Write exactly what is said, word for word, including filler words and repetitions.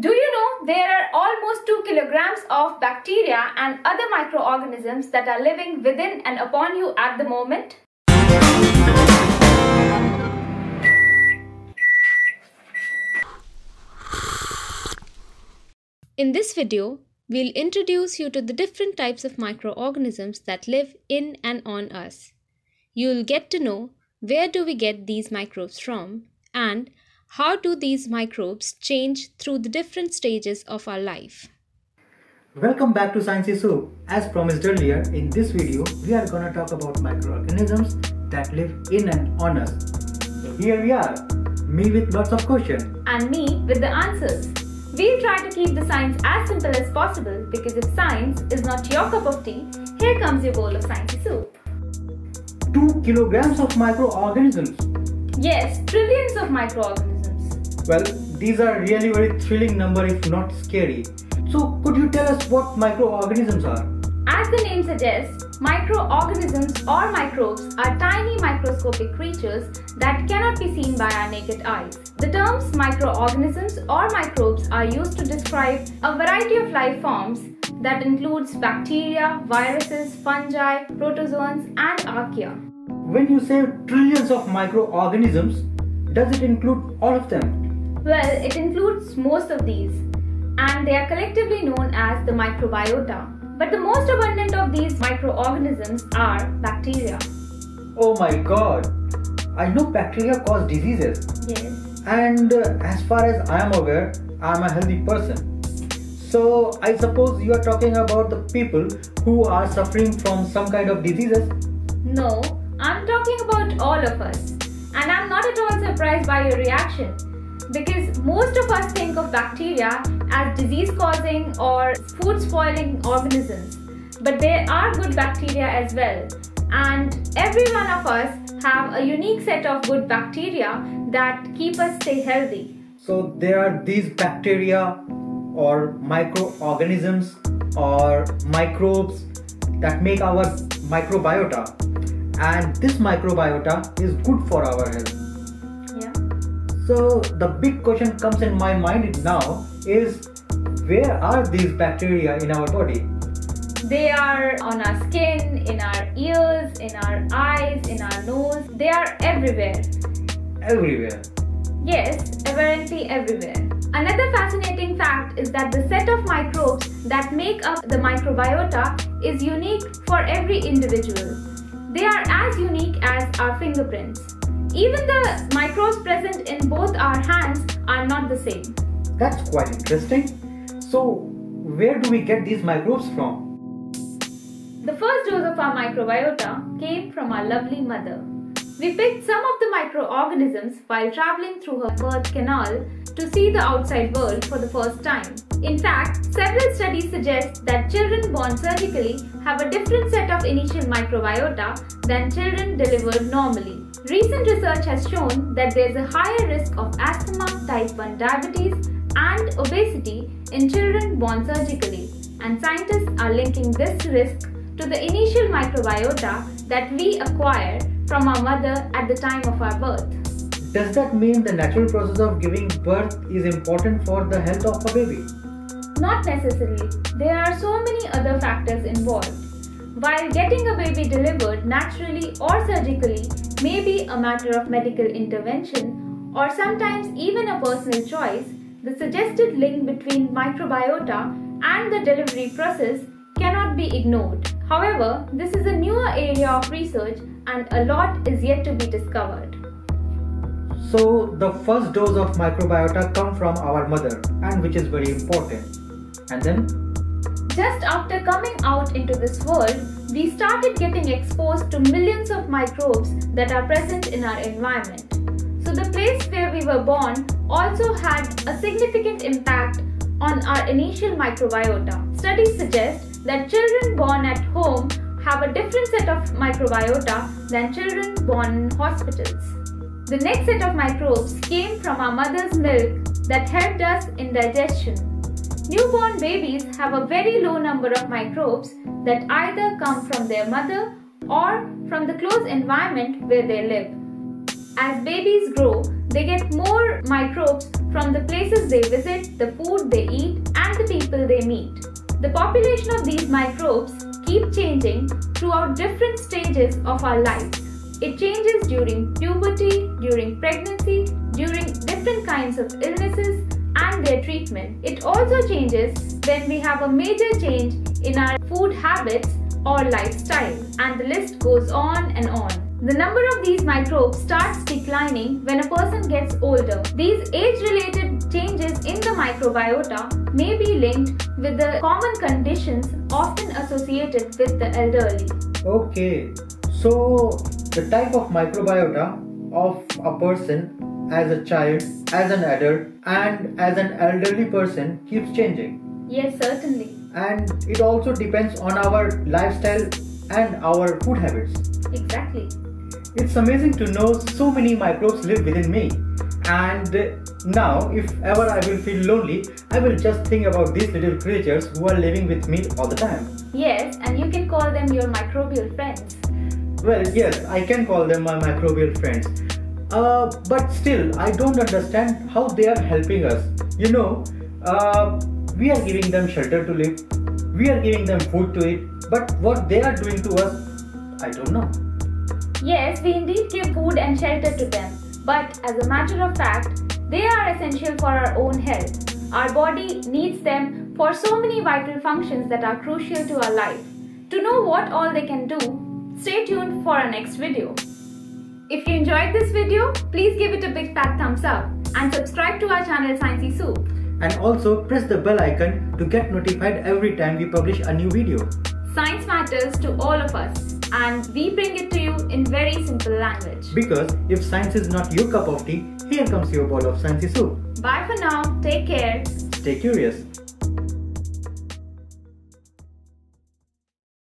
Do you know there are almost two kilograms of bacteria and other microorganisms that are living within and upon you at the moment? In this video, we'll introduce you to the different types of microorganisms that live in and on us. You'll get to know where do we get these microbes from and how do these microbes change through the different stages of our life? Welcome back to Sciencey Soup. As promised earlier, in this video, we are gonna talk about microorganisms that live in and on us. So here we are, me with lots of questions. And me with the answers. We'll try to keep the science as simple as possible because if science is not your cup of tea, here comes your bowl of Sciencey Soup. Two kilograms of microorganisms. Yes, trillions of microorganisms. Well, these are really very thrilling number if not scary. So, could you tell us what microorganisms are? As the name suggests, microorganisms or microbes are tiny microscopic creatures that cannot be seen by our naked eyes. The terms microorganisms or microbes are used to describe a variety of life forms that includes bacteria, viruses, fungi, protozoans and archaea. When you say trillions of microorganisms, does it include all of them? Well, it includes most of these and they are collectively known as the microbiota. But the most abundant of these microorganisms are bacteria. Oh my god! I know bacteria cause diseases. Yes. And uh, as far as I am aware, I am a healthy person. So I suppose you are talking about the people who are suffering from some kind of diseases? No, I am talking about all of us. And I am not at all surprised by your reaction. Because most of us think of bacteria as disease-causing or food-spoiling organisms. But there are good bacteria as well. And every one of us have a unique set of good bacteria that keep us stay healthy. So there are these bacteria or microorganisms or microbes that make our microbiota. And this microbiota is good for our health. So the big question comes in my mind now is, where are these bacteria in our body? They are on our skin, in our ears, in our eyes, in our nose. They are everywhere. Everywhere? Yes, apparently everywhere. Another fascinating fact is that the set of microbes that make up the microbiota is unique for every individual. They are as unique as our fingerprints. Even the microbes present in both our hands are not the same. That's quite interesting. So, where do we get these microbes from? The first dose of our microbiota came from our lovely mother. We picked some of the microorganisms while traveling through her birth canal to see the outside world for the first time. In fact, several studies suggest that children born surgically have a different set of initial microbiota than children delivered normally. Recent research has shown that there is a higher risk of asthma, type one diabetes and obesity in children born surgically, and scientists are linking this risk to the initial microbiota that we acquire from our mother at the time of our birth. Does that mean the natural process of giving birth is important for the health of a baby? Not necessarily. There are so many other factors involved. While getting a baby delivered naturally or surgically may be a matter of medical intervention or sometimes even a personal choice, the suggested link between microbiota and the delivery process cannot be ignored. However, this is a newer area of research and a lot is yet to be discovered. So the first dose of microbiota comes from our mother, and which is very important. And then? Just after coming out into this world, we started getting exposed to millions of microbes that are present in our environment. So the place where we were born also had a significant impact on our initial microbiota. Studies suggest that children born at home have a different set of microbiota than children born in hospitals. The next set of microbes came from our mother's milk that helped us in digestion. Newborn babies have a very low number of microbes that either come from their mother or from the close environment where they live. As babies grow, they get more microbes from the places they visit, the food they eat, and the people they meet. The population of these microbes keep changing throughout different stages of our lives. It changes during puberty, during pregnancy, during different kinds of illnesses and their treatment. It also changes when we have a major change in our food habits or lifestyle, and the list goes on and on. The number of these microbes starts declining when a person gets older. These age-related changes in the microbiota may be linked with the common conditions often associated with the elderly. Okay, so the type of microbiota of a person as a child, as an adult, and as an elderly person keeps changing. Yes, certainly. And it also depends on our lifestyle and our food habits. Exactly. It's amazing to know so many microbes live within me, and now if ever I will feel lonely, I will just think about these little creatures who are living with me all the time. Yes, and you can call them your microbial friends. Well, yes, I can call them my microbial friends. Uh, but still, I don't understand how they are helping us. You know, uh, we are giving them shelter to live, we are giving them food to eat, but what they are doing to us, I don't know. Yes, we indeed give food and shelter to them, but as a matter of fact, they are essential for our own health. Our body needs them for so many vital functions that are crucial to our life. To know what all they can do, stay tuned for our next video. If you enjoyed this video, please give it a big fat thumbs up and subscribe to our channel Sciencey Soup. And also press the bell icon to get notified every time we publish a new video. Science matters to all of us, and we bring it to you in very simple language. Because if science is not your cup of tea, here comes your bowl of Sciencey Soup. Bye for now, take care. Stay curious.